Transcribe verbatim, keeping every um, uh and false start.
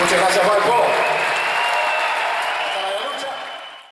Muchas gracias, Marco.